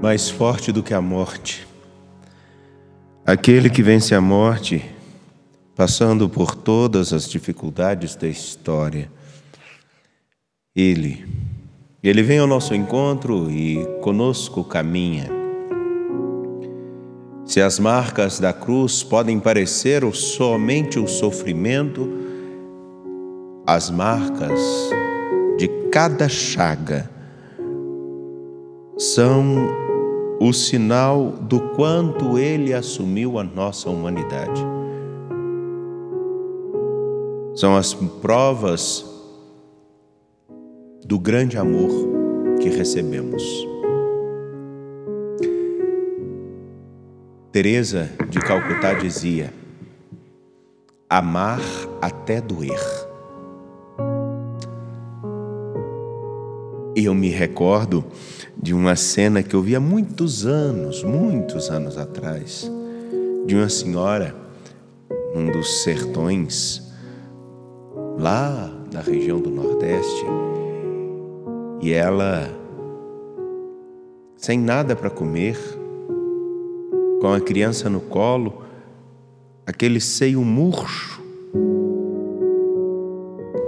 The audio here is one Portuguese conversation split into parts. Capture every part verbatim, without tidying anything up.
mais forte do que a morte. Aquele que vence a morte, passando por todas as dificuldades da história. Ele, ele vem ao nosso encontro e conosco caminha. Se as marcas da cruz podem parecer somente o sofrimento, as marcas de cada chaga são o sinal do quanto Ele assumiu a nossa humanidade. São as provas do grande amor que recebemos. Teresa de Calcutá dizia: amar até doer. E eu me recordo de uma cena que eu vi há muitos anos, muitos anos atrás, de uma senhora num dos sertões, lá na região do Nordeste, e ela, sem nada para comer, com a criança no colo, aquele seio murcho,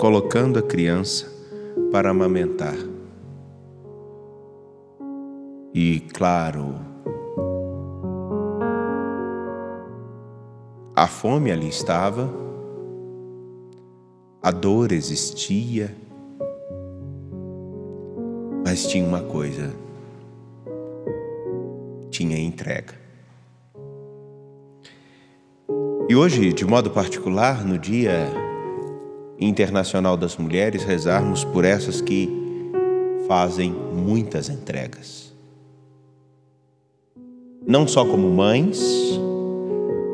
colocando a criança para amamentar. E, claro, a fome ali estava, a dor existia, mas tinha uma coisa: tinha entrega. E hoje, de modo particular, no Dia Internacional das Mulheres, rezarmos por essas que fazem muitas entregas. Não só como mães,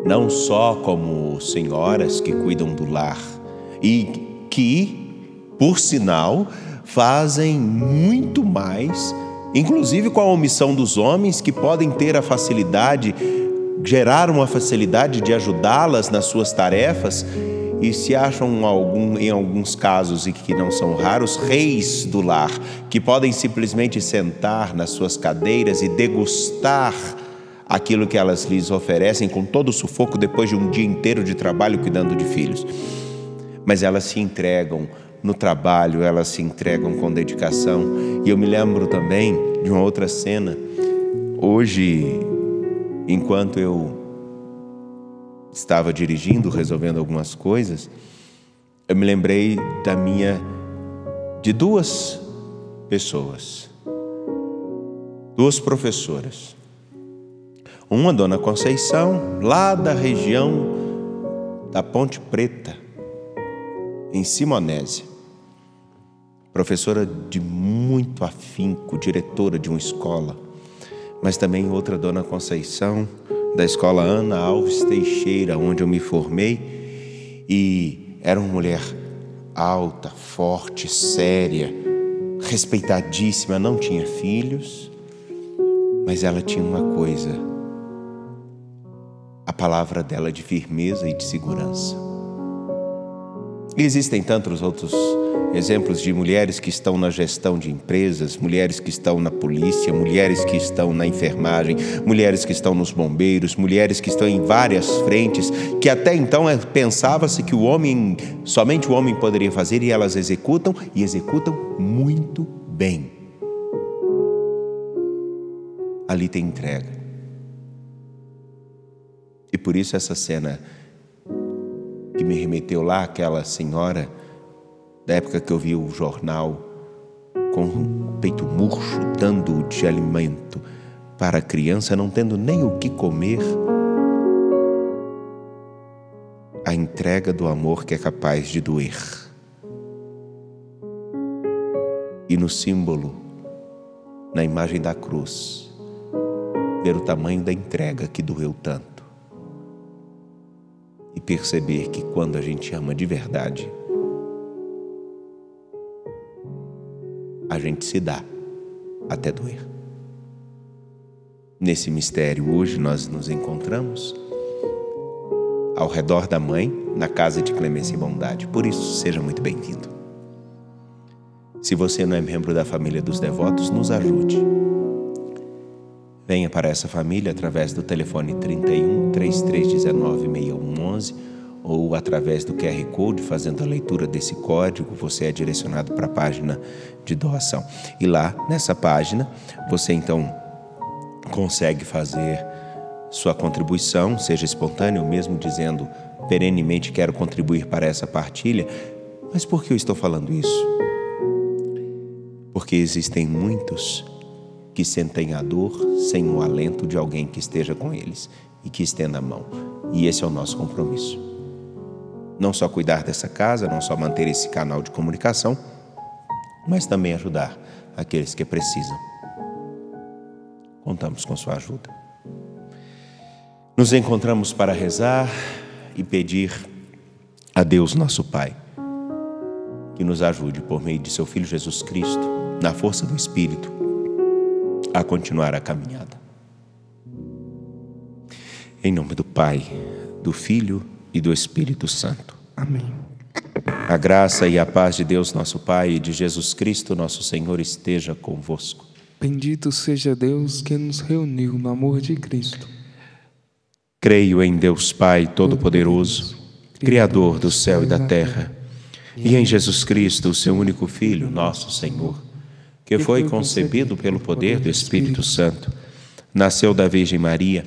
não só como senhoras que cuidam do lar e que, por sinal, fazem muito mais, inclusive com a omissão dos homens que podem ter a facilidade, gerar uma facilidade de ajudá-las nas suas tarefas e se acham, algum, em alguns casos, e que não são raros, reis do lar, que podem simplesmente sentar nas suas cadeiras e degustar aquilo que elas lhes oferecem com todo o sufoco depois de um dia inteiro de trabalho cuidando de filhos. Mas elas se entregam no trabalho, elas se entregam com dedicação. E eu me lembro também de uma outra cena. Hoje, enquanto eu estava dirigindo, resolvendo algumas coisas, eu me lembrei da minha, de duas pessoas, duas professoras. Uma, Dona Conceição, lá da região da Ponte Preta, em Simonésia. Professora de muito afinco, diretora de uma escola. Mas também outra Dona Conceição, da escola Ana Alves Teixeira, onde eu me formei. E era uma mulher alta, forte, séria, respeitadíssima, não tinha filhos. Mas ela tinha uma coisa: a palavra dela de firmeza e de segurança. E existem tantos outros exemplos de mulheres que estão na gestão de empresas, mulheres que estão na polícia, mulheres que estão na enfermagem, mulheres que estão nos bombeiros, mulheres que estão em várias frentes, que até então pensava-se que o homem, somente o homem poderia fazer, e elas executam, e executam muito bem. Ali tem entrega. E por isso essa cena que me remeteu lá àquela senhora, da época que eu vi o jornal, com o peito murcho, dando de alimento para a criança, não tendo nem o que comer. A entrega do amor que é capaz de doer. E no símbolo, na imagem da cruz, ver o tamanho da entrega que doeu tanto. E perceber que quando a gente ama de verdade, a gente se dá até doer. Nesse mistério, hoje nós nos encontramos ao redor da mãe, na casa de clemência e bondade. Por isso, seja muito bem-vindo. Se você não é membro da família dos devotos, nos ajude. Venha para essa família através do telefone trinta e um, três três um nove, seis um um um ou através do Q R Code. Fazendo a leitura desse código, você é direcionado para a página de doação. E lá, nessa página, você então consegue fazer sua contribuição, seja espontânea ou mesmo dizendo perenemente quero contribuir para essa partilha. Mas por que eu estou falando isso? Porque existem muitos que sentem a dor sem o alento de alguém que esteja com eles e que estenda a mão. E esse é o nosso compromisso. Não só cuidar dessa casa, não só manter esse canal de comunicação, mas também ajudar aqueles que precisam. Contamos com sua ajuda. Nos encontramos para rezar e pedir a Deus nosso Pai que nos ajude por meio de seu Filho Jesus Cristo, na força do Espírito, a continuar a caminhada. Em nome do Pai, do Filho e do Espírito Santo. Amém. A graça e a paz de Deus nosso Pai e de Jesus Cristo nosso Senhor esteja convosco. Bendito seja Deus que nos reuniu no amor de Cristo. Creio em Deus Pai Todo-Poderoso, Criador do céu e da terra, e em Jesus Cristo, o seu único Filho, nosso Senhor, que foi concebido pelo poder do Espírito Santo, nasceu da Virgem Maria,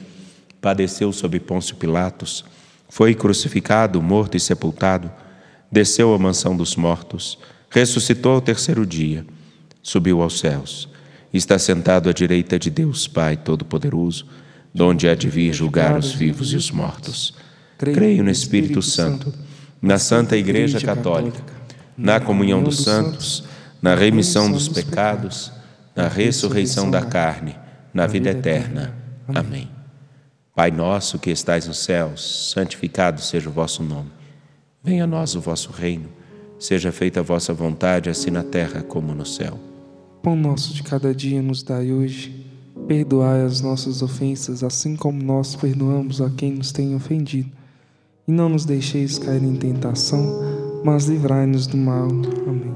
padeceu sob Pôncio Pilatos, foi crucificado, morto e sepultado, desceu à mansão dos mortos, ressuscitou ao terceiro dia, subiu aos céus, está sentado à direita de Deus Pai Todo-Poderoso, de onde há de vir julgar os vivos e os mortos. Creio no Espírito Santo, na Santa Igreja Católica, na comunhão dos santos, na remissão dos pecados, na ressurreição da carne, na vida eterna. Amém. Pai nosso que estais nos céus, santificado seja o vosso nome. Venha a nós o vosso reino. Seja feita a vossa vontade, assim na terra como no céu. Pão nosso de cada dia nos dai hoje. Perdoai as nossas ofensas, assim como nós perdoamos a quem nos tem ofendido. E não nos deixeis cair em tentação, mas livrai-nos do mal. Amém.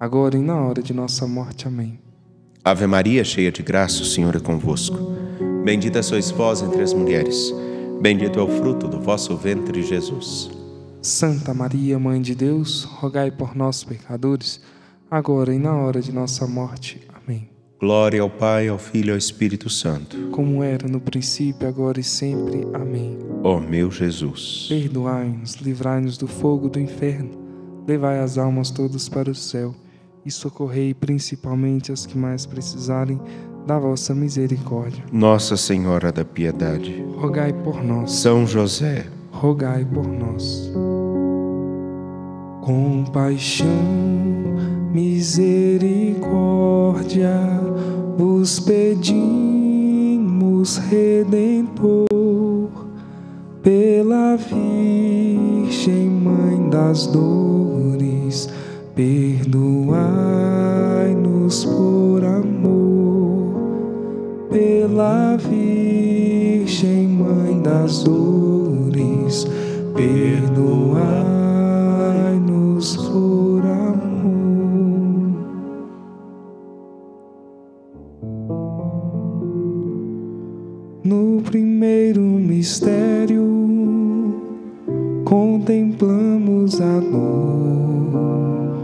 agora e na hora de nossa morte. Amém. Ave Maria, cheia de graça, o Senhor é convosco. Bendita sois vós entre as mulheres. Bendito é o fruto do vosso ventre, Jesus. Santa Maria, Mãe de Deus, rogai por nós, pecadores, agora e na hora de nossa morte. Amém. Glória ao Pai, ao Filho e ao Espírito Santo. Como era no princípio, agora e sempre. Amém. Ó meu Jesus, perdoai-nos, livrai-nos do fogo do inferno, levai as almas todas para o céu e socorrei principalmente as que mais precisarem da vossa misericórdia. Nossa Senhora da Piedade, rogai por nós. São José, rogai por nós. Compaixão, misericórdia, vos pedimos, Redentor, pela Virgem Mãe das Dores, perdoai-nos por amor. Pela Virgem Mãe das Dores, perdoai-nos por amor. No primeiro mistério contemplamos a dor,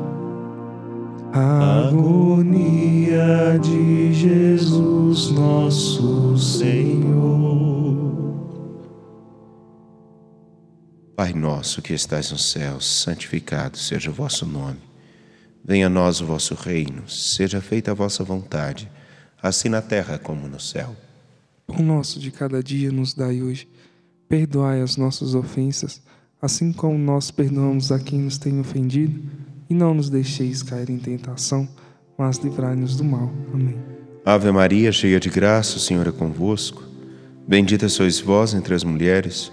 a agonia de Jesus nosso Senhor. Pai nosso que estais nos céus, santificado seja o vosso nome. Venha a nós o vosso reino, seja feita a vossa vontade, assim na terra como no céu. O nosso de cada dia nos dai hoje. Perdoai as nossas ofensas, assim como nós perdoamos a quem nos tem ofendido, e não nos deixeis cair em tentação, mas livrai-nos do mal. Amém. Ave Maria, cheia de graça, o Senhor é convosco. Bendita sois vós entre as mulheres,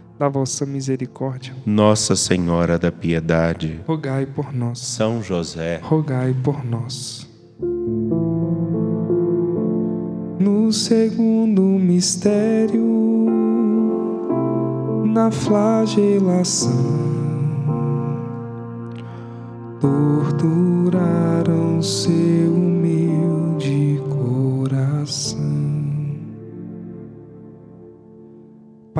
da vossa misericórdia. Nossa Senhora da Piedade, rogai por nós. São José, rogai por nós. No segundo mistério, na flagelação, torturaram seu humilde coração.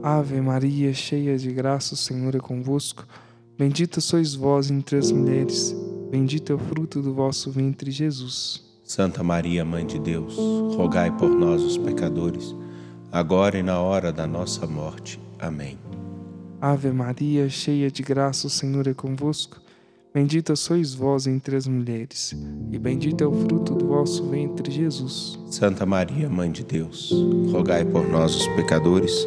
Ave Maria, cheia de graça, o Senhor é convosco. Bendita sois vós entre as mulheres, bendito é o fruto do vosso ventre, Jesus. Santa Maria, Mãe de Deus, rogai por nós, os pecadores, agora e na hora da nossa morte. Amém. Ave Maria, cheia de graça, o Senhor é convosco. Bendita sois vós entre as mulheres, e bendito é o fruto do vosso ventre, Jesus. Santa Maria, Mãe de Deus, rogai por nós, os pecadores,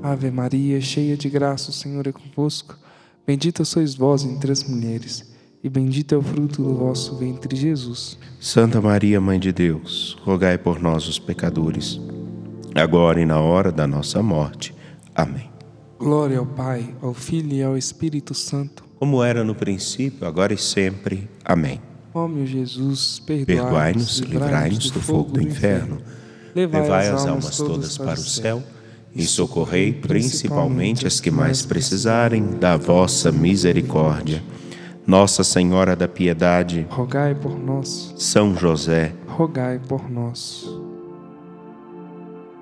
Ave Maria, cheia de graça, o Senhor é convosco. Bendita sois vós entre as mulheres, e bendito é o fruto do vosso ventre, Jesus. Santa Maria, Mãe de Deus, rogai por nós, os pecadores, agora e na hora da nossa morte. Amém. Glória ao Pai, ao Filho e ao Espírito Santo, como era no princípio, agora e sempre. Amém. Ó meu Jesus, perdoai-nos, livrai-nos do fogo do inferno, levai as almas todas para o céu e socorrei principalmente as que mais precisarem da vossa misericórdia. Nossa Senhora da Piedade, rogai por nós. São José, rogai por nós.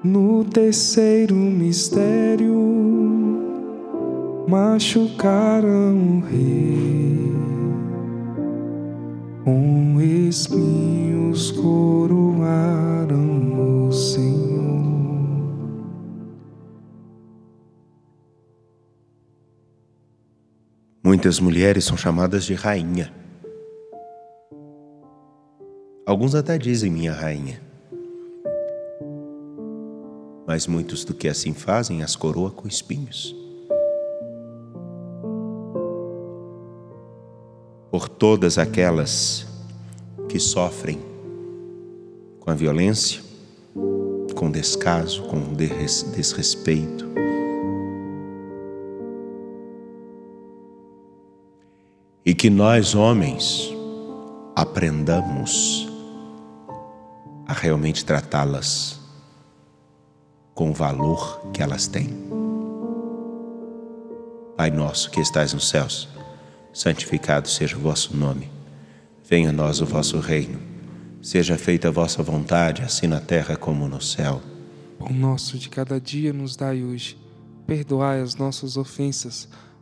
No terceiro mistério, machucaram o rei, com espinhos coroaram o Senhor. Muitas mulheres são chamadas de rainha. Alguns até dizem minha rainha, mas muitos do que assim fazem as coroa com espinhos. Por todas aquelas que sofrem com a violência, com descaso, com desrespeito. E que nós, homens, aprendamos a realmente tratá-las com o valor que elas têm. Pai nosso que estás nos céus, santificado seja o vosso nome. Venha a nós o vosso reino. Seja feita a vossa vontade, assim na terra como no céu. O nosso de cada dia nos dai hoje. Perdoai as nossas ofensas,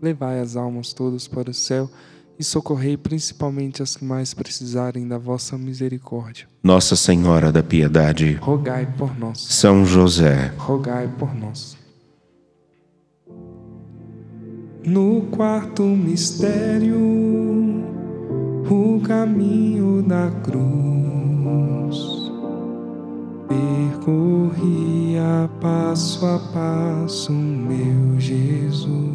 Levai as almas todas para o céu e socorrei principalmente as que mais precisarem da vossa misericórdia. Nossa Senhora da Piedade, rogai por nós. São José, rogai por nós. No quarto mistério, o caminho da cruz, percorri a passo a passo, meu Jesus.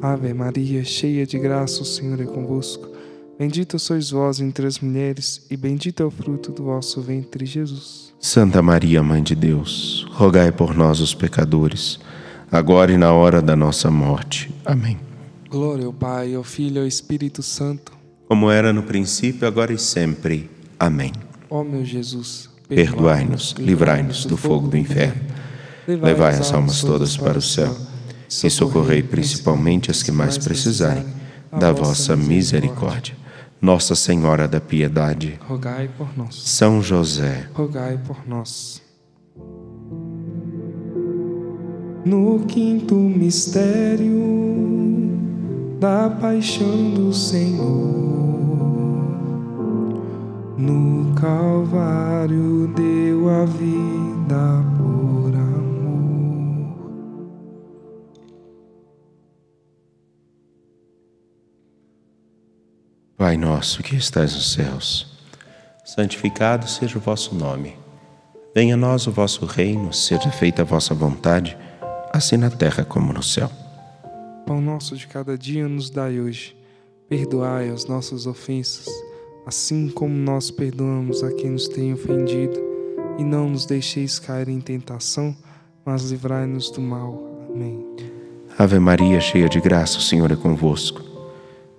Ave Maria, cheia de graça, o Senhor é convosco. Bendita sois vós entre as mulheres, e bendito é o fruto do vosso ventre, Jesus. Santa Maria, Mãe de Deus, rogai por nós, os pecadores, agora e na hora da nossa morte. Amém. Glória ao Pai, ao Filho e ao Espírito Santo, como era no princípio, agora e sempre. Amém. Ó meu Jesus, perdoai-nos, livrai-nos do fogo do inferno. Levai as almas todas para o céu e socorrei principalmente as que mais precisarem da vossa misericórdia. Nossa Senhora da Piedade, rogai por nós. São José, rogai por nós. No quinto mistério da paixão do Senhor, no Calvário deu a vida por amor. Pai nosso que estais nos céus, santificado seja o vosso nome. Venha a nós o vosso reino, seja feita a vossa vontade, assim na terra como no céu. Pão nosso de cada dia nos dai hoje. Perdoai as nossas ofensas, assim como nós perdoamos a quem nos tem ofendido. E não nos deixeis cair em tentação, mas livrai-nos do mal. Amém. Ave Maria, cheia de graça, o Senhor é convosco.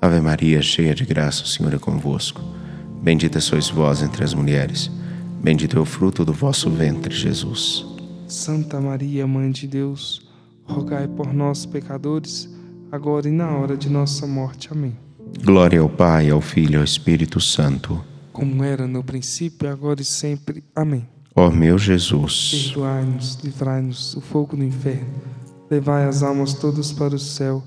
Ave Maria, cheia de graça, o Senhor é convosco. Bendita sois vós entre as mulheres. Bendito é o fruto do vosso ventre, Jesus. Santa Maria, Mãe de Deus, rogai por nós, pecadores, agora e na hora de nossa morte. Amém. Glória ao Pai, ao Filho e ao Espírito Santo, como era no princípio, agora e sempre. Amém. Ó meu Jesus, perdoai-nos, livrai-nos do fogo do inferno, levai as almas todas para o céu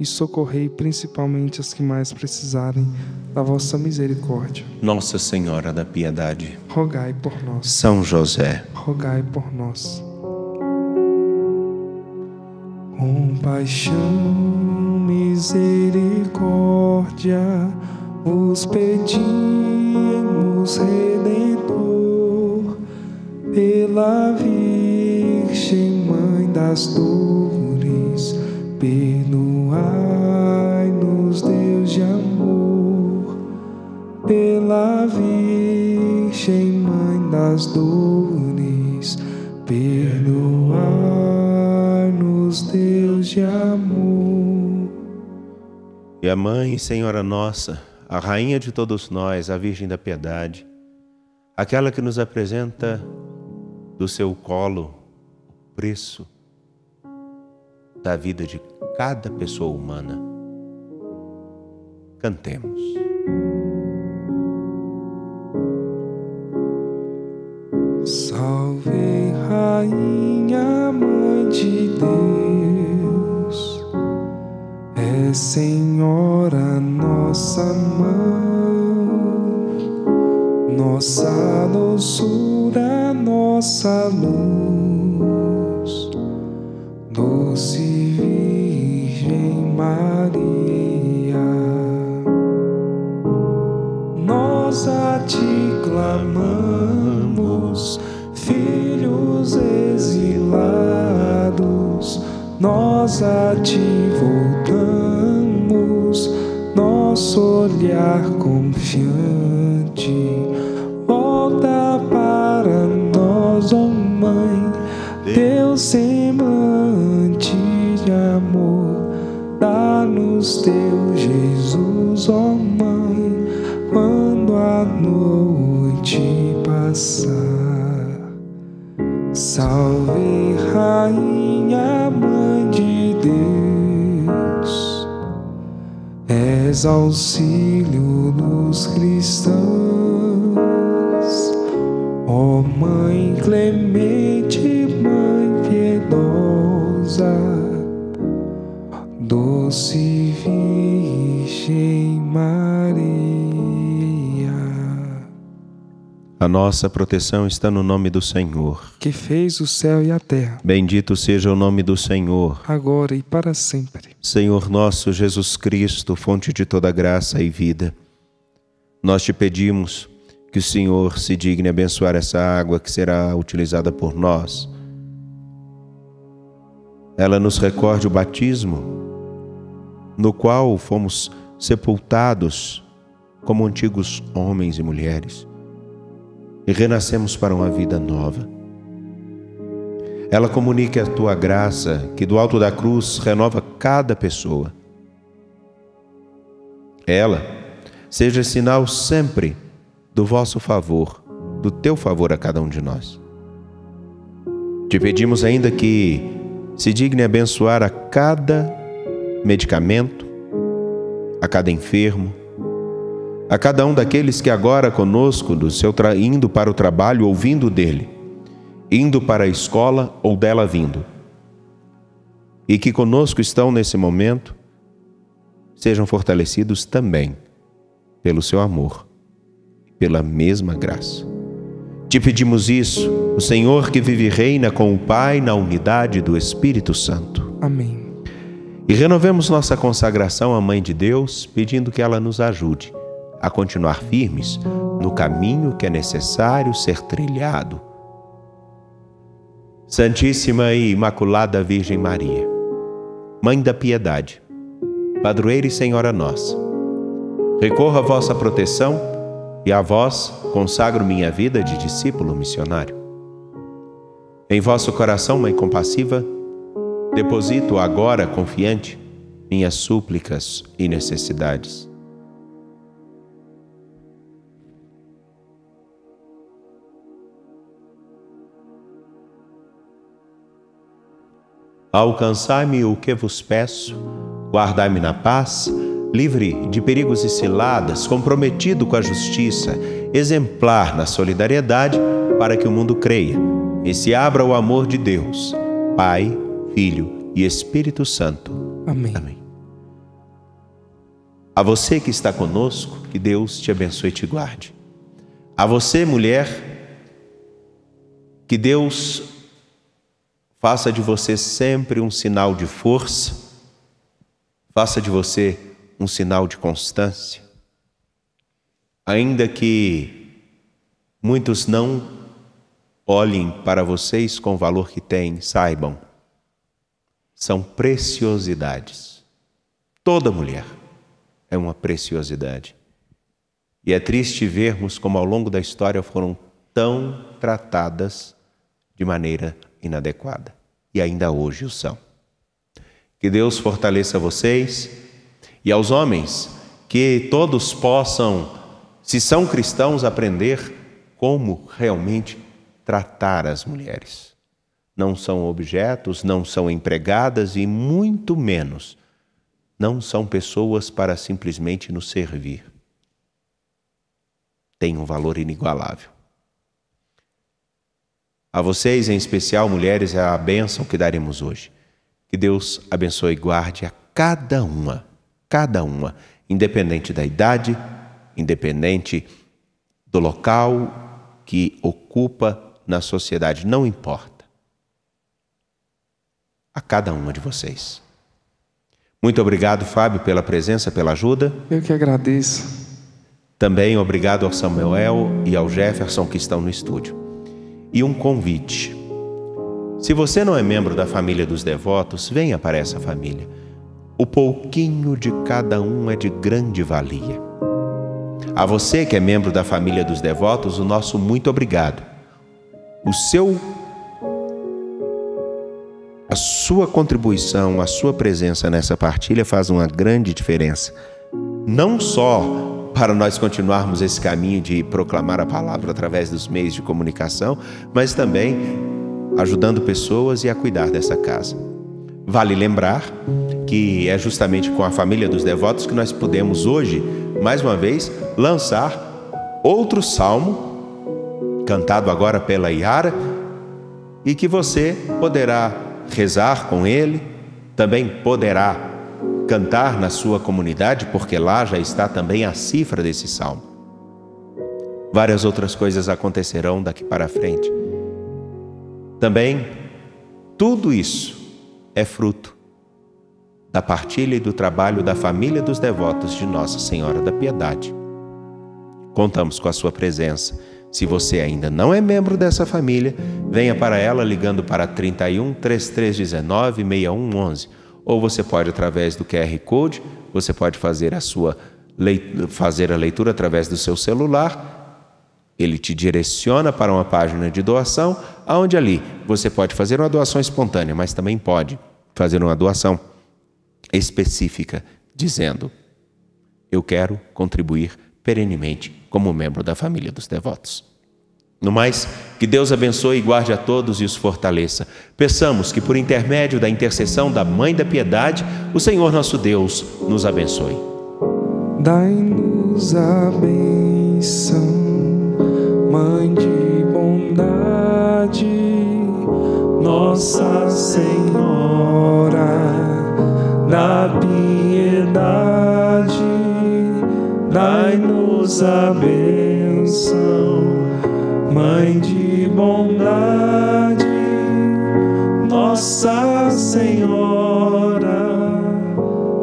e socorrei principalmente as que mais precisarem da vossa misericórdia. Nossa Senhora da Piedade, rogai por nós. São José, rogai por nós. Compaixão, misericórdia, vos pedimos, Redentor, pela Virgem Mãe das Dores, perdoai-nos, Deus de amor, pela Virgem Mãe das Dores, perdoai-nos, Deus de amor. E a Mãe, Senhora nossa, a Rainha de todos nós, a Virgem da Piedade, aquela que nos apresenta do seu colo o preço da vida de cada pessoa humana. Cantemos. Salve, Rainha, Mãe de Deus, é Senhora nossa mãe, nossa doçura, nossa luz, doce Virgem Maria, nós a Ti clamamos, filhos exilados, nós a Ti voltamos, nosso olhar confiante. Volta para nós, ó Mãe, Teu semblante de amor. Dá-nos Teu Jesus, ó Mãe, quando a noite passar. Salve, Rainha, Mãe de Deus, és auxílio dos cristãos. Ó Mãe clemente, Mãe piedosa, doce Virgem Maria. A nossa proteção está no nome do Senhor, que fez o céu e a terra. Bendito seja o nome do Senhor, agora e para sempre. Senhor nosso Jesus Cristo, fonte de toda graça e vida, nós te pedimos que o Senhor se digne abençoar essa água que será utilizada por nós. Ela nos recorde o batismo, no qual fomos sepultados como antigos homens e mulheres, e renascemos para uma vida nova. Ela comunica a Tua graça, que do alto da cruz renova cada pessoa. Ela seja sinal sempre do vosso favor, do Teu favor a cada um de nós. Te pedimos ainda que se digne abençoar a cada medicamento, a cada enfermo, a cada um daqueles que agora conosco, do seu tra... indo para o trabalho ou vindo dele, indo para a escola ou dela vindo, e que conosco estão nesse momento, sejam fortalecidos também pelo seu amor, pela mesma graça. Te pedimos isso, o Senhor que vive e reina com o Pai na unidade do Espírito Santo. Amém. E renovemos nossa consagração à Mãe de Deus, pedindo que ela nos ajude a continuar firmes no caminho que é necessário ser trilhado. Santíssima e Imaculada Virgem Maria, Mãe da Piedade, Padroeira e Senhora nossa, recorro à vossa proteção e a vós consagro minha vida de discípulo missionário. Em vosso coração, Mãe compassiva, deposito agora, confiante, minhas súplicas e necessidades. Alcançai-me o que vos peço, guardai-me na paz, livre de perigos e ciladas, comprometido com a justiça, exemplar na solidariedade, para que o mundo creia e se abra o amor de Deus, Pai, Filho e Espírito Santo. Amém. Amém. A você que está conosco, que Deus te abençoe e te guarde. A você, mulher, que Deus faça de você sempre um sinal de força, faça de você um sinal de constância. Ainda que muitos não olhem para vocês com o valor que têm, saibam, são preciosidades. Toda mulher é uma preciosidade. E é triste vermos como ao longo da história foram tão tratadas de maneira inadequada, e ainda hoje o são. Que Deus fortaleça vocês, e aos homens, que todos possam, se são cristãos, aprender como realmente tratar as mulheres. Não são objetos, não são empregadas e muito menos não são pessoas para simplesmente nos servir. tem um valor inigualável. A vocês, em especial, mulheres, é a bênção que daremos hoje. Que Deus abençoe e guarde a cada uma, cada uma, independente da idade, independente do local que ocupa na sociedade, não importa. A cada uma de vocês. Muito obrigado, Fábio, pela presença, pela ajuda. Eu que agradeço. Também obrigado ao Samuel e ao Jefferson que estão no estúdio. E um convite. Se você não é membro da família dos devotos, venha para essa família. O pouquinho de cada um é de grande valia. A você que é membro da família dos devotos, o nosso muito obrigado. O seu, a sua contribuição, a sua presença nessa partilha faz uma grande diferença. Não só para nós continuarmos esse caminho de proclamar a palavra através dos meios de comunicação, mas também ajudando pessoas e a cuidar dessa casa. Vale lembrar que é justamente com a família dos devotos que nós podemos hoje, mais uma vez, lançar outro salmo, cantado agora pela Yara, e que você poderá rezar com ele, também poderá cantar na sua comunidade, porque lá já está também a cifra desse salmo. Várias outras coisas acontecerão daqui para frente. Também, tudo isso é fruto da partilha e do trabalho da família dos devotos de Nossa Senhora da Piedade. Contamos com a sua presença. Se você ainda não é membro dessa família, venha para ela ligando para trinta e um, três três um nove, seis um um um. Ou você pode, através do Q R Code, você pode fazer a sua leitura, fazer a leitura através do seu celular. Ele te direciona para uma página de doação, onde ali você pode fazer uma doação espontânea, mas também pode fazer uma doação específica, dizendo: eu quero contribuir perenemente como membro da família dos devotos. No mais, que Deus abençoe e guarde a todos e os fortaleça. Peçamos que, por intermédio da intercessão da Mãe da Piedade, o Senhor nosso Deus nos abençoe. Dai-nos a bênção, Mãe de bondade, Nossa Senhora da Piedade, dai-nos a bênção, Mãe de bondade, Nossa Senhora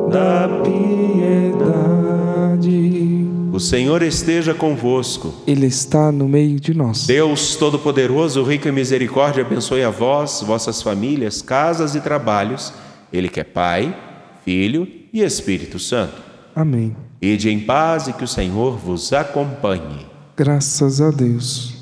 da Piedade. O Senhor esteja convosco. Ele está no meio de nós. Deus Todo-Poderoso, rico em misericórdia, abençoe a vós, vossas famílias, casas e trabalhos. Ele que é Pai, Filho e Espírito Santo. Amém. Ide em paz e que o Senhor vos acompanhe. Graças a Deus.